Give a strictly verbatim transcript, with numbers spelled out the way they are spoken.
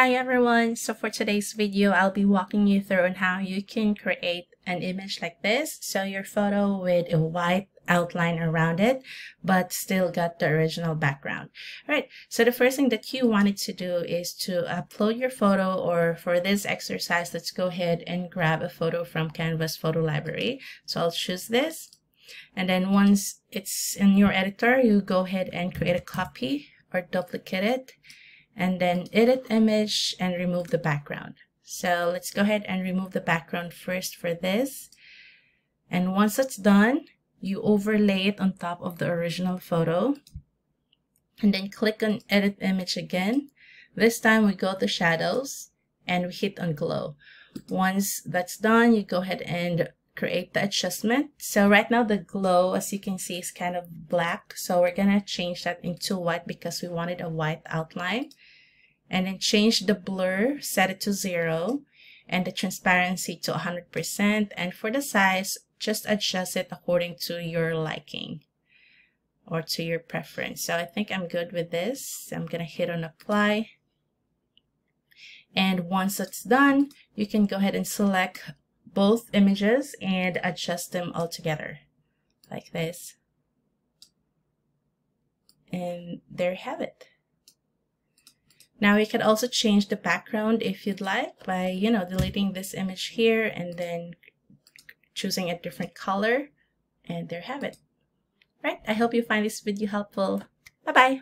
Hi everyone, so for today's video I'll be walking you through on how you can create an image like this, so your photo with a white outline around it but still got the original background. All right, so the first thing that you wanted to do is to upload your photo, or for this exercise let's go ahead and grab a photo from Canva's photo library. So I'll choose this, and then once it's in your editor you go ahead and create a copy or duplicate it, and then edit image and remove the background. So let's go ahead and remove the background first for this, and once it's done you overlay it on top of the original photo and then click on edit image again. This time we go to shadows and we hit on glow. Once that's done you go ahead and create the adjustment. So right now the glow, as you can see, is kind of black, so we're gonna change that into white because we wanted a white outline, and then change the blur, set it to zero, and the transparency to one hundred percent, and for the size just adjust it according to your liking or to your preference. So I think I'm good with this. I'm gonna hit on apply, and once it's done you can go ahead and select both images and adjust them all together like this, and there you have it. Now you can also change the background if you'd like by, you know, deleting this image here and then choosing a different color, and there you have it. Right, I hope you find this video helpful. Bye bye.